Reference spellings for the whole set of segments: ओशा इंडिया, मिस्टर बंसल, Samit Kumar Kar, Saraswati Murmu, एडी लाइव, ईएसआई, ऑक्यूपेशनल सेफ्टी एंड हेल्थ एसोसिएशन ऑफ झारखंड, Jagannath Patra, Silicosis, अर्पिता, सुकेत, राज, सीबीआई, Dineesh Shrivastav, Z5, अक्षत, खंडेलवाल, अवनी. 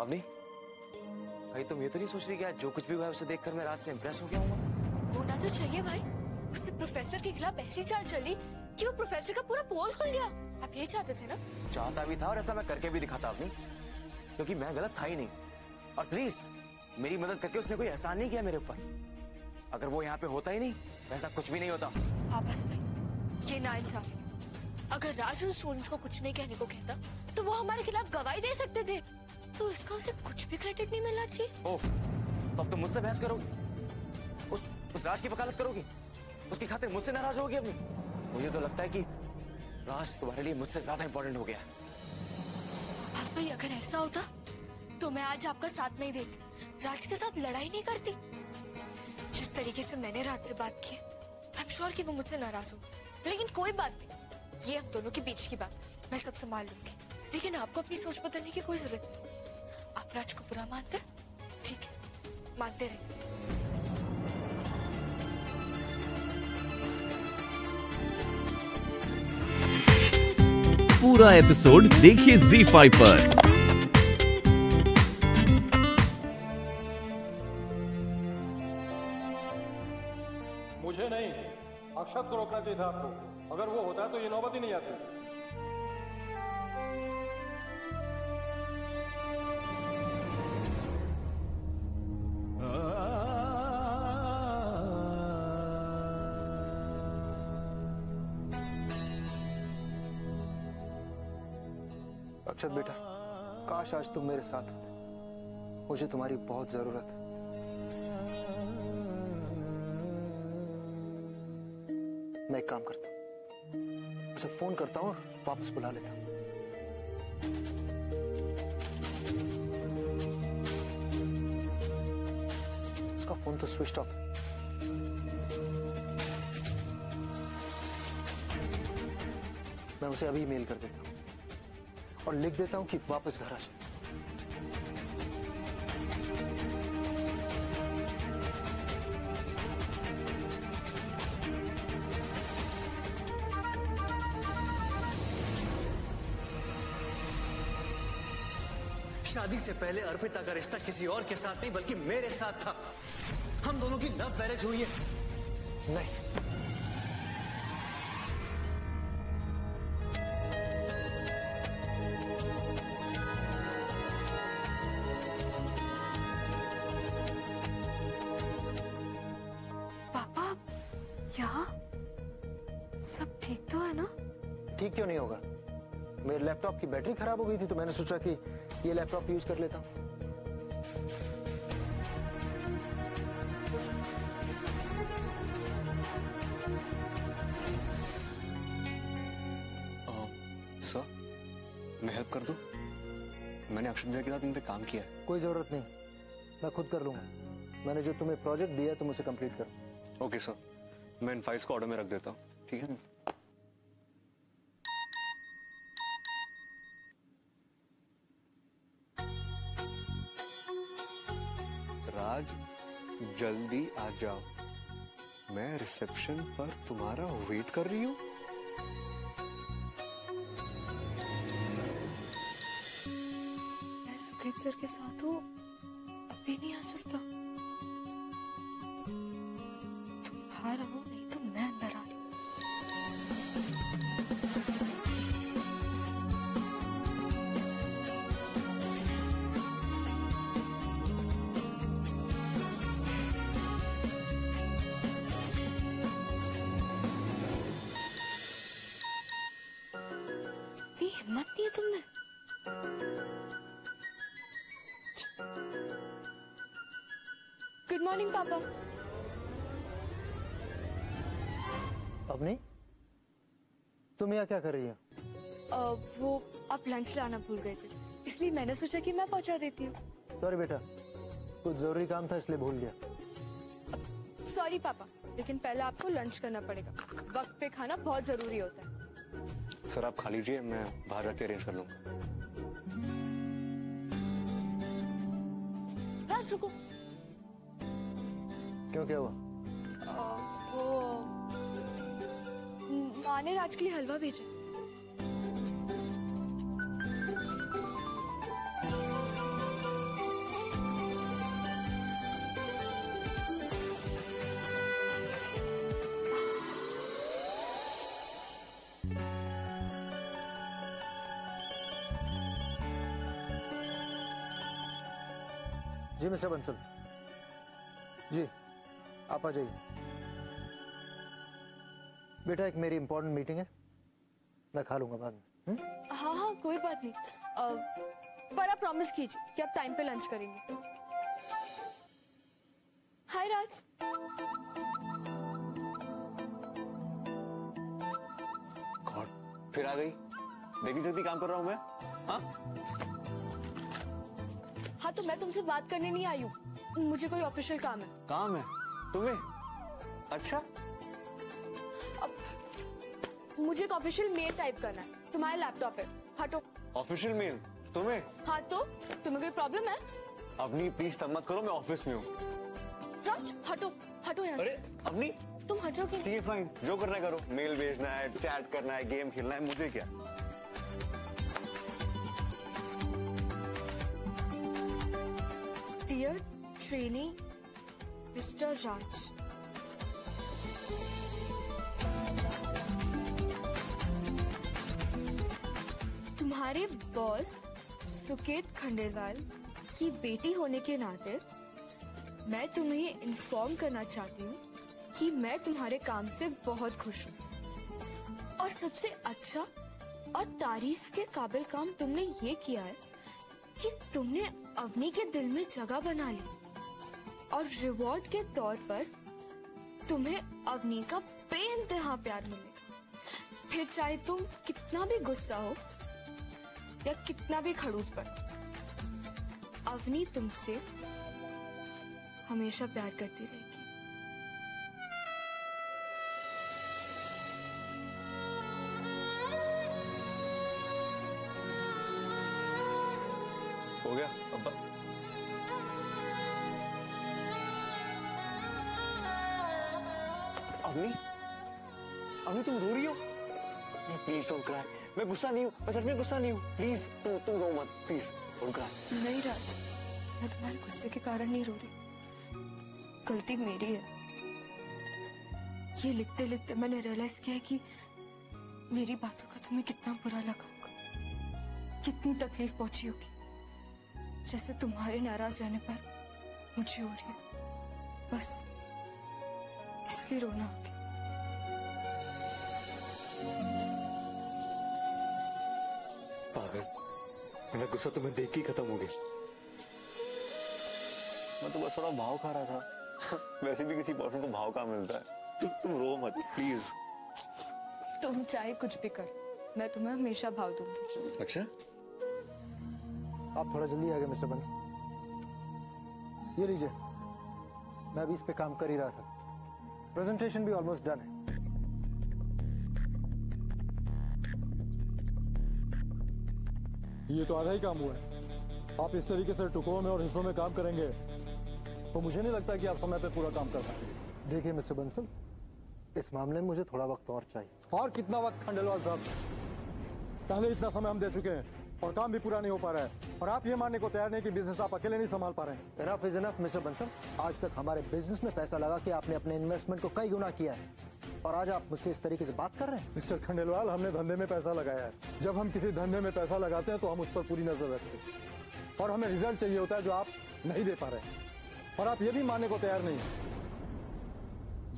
अवनी, भाई तुम ये तो नहीं सोच रही कि आज जो कुछ भी हुआ उसे देखकर मैं राज से इम्प्रेस हो गया हूँ? होना तो चाहिए भाई, उससे प्रोफेसर के खिलाफ ऐसी चाल चली कि वो प्रोफेसर का पूरा पोल खुल गया। आप ये चाहते थे ना? चाहता भी था और ऐसा मैं करके भी दिखाता अवनी, क्योंकि मैं गलत था ही नहीं। और प्लीज मेरी मदद करके उसने कोई एहसान नहीं किया मेरे ऊपर। अगर वो यहाँ पे होता ही नहीं वैसा कुछ भी नहीं होता। आपस भाई ये नाइंसाफी। अगर राज उन स्टूडेंट्स को कुछ नहीं कहने को कहता तो वो हमारे खिलाफ गवाही दे सकते थे, तो इसका उसे कुछ भी क्रेडिट नहीं मिलना चाहिए। ओह, तो अब तुम मुझसे बहस करोगी, उस राज की वकालत करोगी, उसकी खातिर मुझसे नाराज होगी अपनी? मुझे तो लगता है कि राज तुम्हारे लिए मुझसे ज्यादा इम्पोर्टेंट हो गया। बस भाई अगर ऐसा होता तो मैं आज आपका साथ नहीं देती, राज के साथ लड़ाई नहीं करती। जिस तरीके से मैंने राज से बात की, आई एम श्योर कि वो मुझसे नाराज हो, लेकिन कोई बात नहीं, ये हम दोनों के बीच की बात, मैं सब संभाल लूंगी। लेकिन आपको अपनी सोच बदलने की कोई जरूरत नहीं। आप राज को बुरा मानते, ठीक है, मानते रहे। पूरा एपिसोड देखिए Z5 पर। मुझे नहीं, अक्षत को रोकना चाहिए था आपको। अगर वो होता है तो ये नौबत ही नहीं आती। अक्षत बेटा, काश आज तुम मेरे साथ होते, मुझे तुम्हारी बहुत जरूरत है। मैं एक काम करता हूँ, उसे फोन करता हूँ और वापस बुला लेता हूँ। उसका फोन तो स्विच ऑफ है। मैं उसे अभी मेल कर देता हूँ और लिख देता हूं कि वापस घर आ जाए। शादी से पहले अर्पिता का रिश्ता किसी और के साथ नहीं बल्कि मेरे साथ था। हम दोनों की लव मैरिज हुई है। नहीं, सब ठीक तो है ना? ठीक क्यों नहीं होगा, मेरे लैपटॉप की बैटरी खराब हो गई थी तो मैंने सोचा कि ये लैपटॉप यूज कर लेता हूँ। सर, मैं हेल्प कर दूँ? मैंने अक्षत भैया के साथ इन पे काम किया है। कोई जरूरत नहीं, मैं खुद कर लूंगा। मैंने जो तुम्हें प्रोजेक्ट दिया है तुम उसे कंप्लीट करो। ओके सर, मैं इन फाइल्स को ऑर्डर में रख देता हूँ। ठीक है। राज, जल्दी आ जाओ, मैं रिसेप्शन पर तुम्हारा वेट कर रही हूँ। मैं सुकेत सर के साथ हूँ, अभी नहीं आ सकता। तुम बाहर आओ, नहीं तो मैं अंदर आ रही हूँ। हिम्मत नहीं है तुम में। गुड मॉर्निंग पापा। अवनी, तुम यहाँ क्या कर रही हो? वो आप लंच लाना भूल गए थे, इसलिए मैंने सोचा कि मैं पहुँचा देती हूँ। सॉरी बेटा, कुछ जरूरी काम था इसलिए भूल गया। सॉरी पापा, लेकिन पहले आपको लंच करना पड़ेगा, वक्त पे खाना बहुत जरूरी होता है। सर आप खा लीजिए, मैं बाहर रख के अरेंज कर लूंगा। राज रुको, क्यों, क्या हुआ? वो माँ ने राज के लिए हलवा भेजा। जी मिस्टर बंसल जी, आप आ जाइए। बेटा एक मेरी इंपॉर्टेंट मीटिंग है, मैं खा लूंगा बाद में। हाँ हाँ कोई बात नहीं, पर आप प्रॉमिस कीजिए कि आप टाइम पे लंच करेंगे। हाय राज, गॉड फिर आ गई, देख नहीं सकती काम कर रहा हूं मैं। हाँ हाँ तो मैं तुमसे बात करने नहीं आई हूँ, मुझे कोई ऑफिशियल काम है। काम है तुम्हें? अच्छा अब मुझे एक ऑफिशियल मेल टाइप करना है, तुम्हारे लैपटॉप पे। हटो। ऑफिशियल मेल तुम्हें? हाँ तो तुम्हें कोई प्रॉब्लम है? अवनी प्लीज तब मत करो, मैं ऑफिस में हूँ। राज हटो, हटो यहाँ। अरे अवनी तुम हटो। ठीक है फाइन, जो करना है करो, मेल भेजना है, चैट करना है, गेम खेलना है, मुझे क्या। डियर ट्रेनी मिस्टर राज, तुम्हारे बॉस सुकेत खंडेलवाल की बेटी होने के नाते मैं तुम्हें इन्फॉर्म करना चाहती हूँ कि मैं तुम्हारे काम से बहुत खुश हूँ, और सबसे अच्छा और तारीफ के काबिल काम तुमने ये किया है कि तुमने अवनी के दिल में जगह बना ली, और रिवॉर्ड के तौर पर तुम्हें अवनी का बेइंतहा प्यार मिलेगा। फिर चाहे तुम कितना भी गुस्सा हो या कितना भी खड़ूस पर, अवनी तुमसे हमेशा प्यार करती रहेगी। हो गया अब्बा? अवनी, अवनी तुम रो रही हो? प्लीज डोंट क्राई, मैं गुस्सा नहीं हूँ, मैं सच में गुस्सा नहीं हूँ। प्लीज तुम रो मत प्लीज। नहीं राज, मैं तुम्हारे गुस्से के कारण नहीं रो रही, गलती मेरी है। ये लिखते लिखते मैंने रियलाइज किया कि मेरी बातों का तुम्हें कितना बुरा लगा होगा, कितनी तकलीफ पहुंची होगी, जैसे तुम्हारे नाराज रहने पर मुझे हो रही है। बस इसलिए रोना होगा। मेरा गुस्सा तुम्हें देख के ही खत्म हो गया। मैं तो बस थोड़ा भाव खा रहा था। वैसे भी किसी बॉयफ्रेंड को भाव कहाँ मिलता है। तुम रो मत प्लीज। तुम चाहे कुछ भी कर, मैं तुम्हें हमेशा भाव दूंगी। अच्छा आप थोड़ा जल्दी आ गए मिस्टर बंसल, ये लीजिए। मैं अभी इस पे काम कर ही रहा था, प्रेजेंटेशन भी ऑलमोस्ट डन है। ये तो आधा ही काम हुआ है। आप इस तरीके से टुकड़ों में और हिस्सों में काम करेंगे तो मुझे नहीं लगता कि आप समय पे पूरा काम कर पाएंगे। देखिए मिस्टर बंसल, इस मामले में मुझे थोड़ा वक्त और चाहिए। और कितना वक्त खंडेलवाल साहब? पहले इतना समय हम दे चुके हैं और काम भी पूरा नहीं हो पा रहा है, और आप ये मानने को तैयार नहीं कि बिजनेस आप अकेले नहीं संभाल पा रहे हैं। Enough is enough मिस्टर बंसल, आज तक हमारे बिजनेस में पैसा लगा के आपने अपने इन्वेस्टमेंट को कई गुना किया है, और आज आप मुझसे इस तरीके से बात कर रहे हैं। मिस्टर खंडेलवाल, हमने धंधे में पैसा लगाया है। जब हम किसी धंधे में पैसा लगाते हैं तो हम उस पर पूरी नजर रखते हैं, और हमें रिजल्ट चाहिए होता है जो आप नहीं दे पा रहे हैं, और आप ये भी मानने को तैयार नहीं हैं।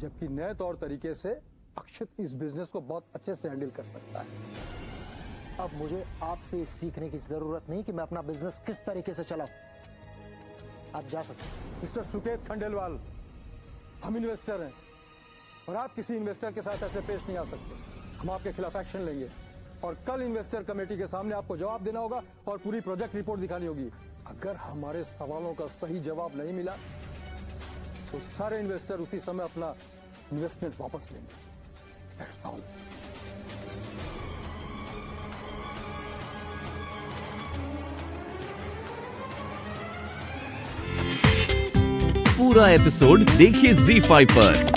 जबकि नए तौर तरीके से अक्षत इस बिजनेस को बहुत अच्छे से हैंडल कर सकता है। अब मुझे आपसे सीखने की जरूरत नहीं कि मैं अपना बिजनेस किस तरीके से चलाऊं। आप जा सकते हैं। मिस्टर सुकेत खंडेलवाल, हम इन्वेस्टर हैं, और आप किसी इन्वेस्टर के साथ ऐसे पेश नहीं आ सकते। हम आपके खिलाफ एक्शन लेंगे, और कल इन्वेस्टर कमेटी के सामने आपको जवाब देना होगा और पूरी प्रोजेक्ट रिपोर्ट दिखानी होगी। अगर हमारे सवालों का सही जवाब नहीं मिला तो सारे इन्वेस्टर उसी समय अपना इन्वेस्टमेंट वापस लेंगे। That's all. पूरा एपिसोड देखिए Z5 पर।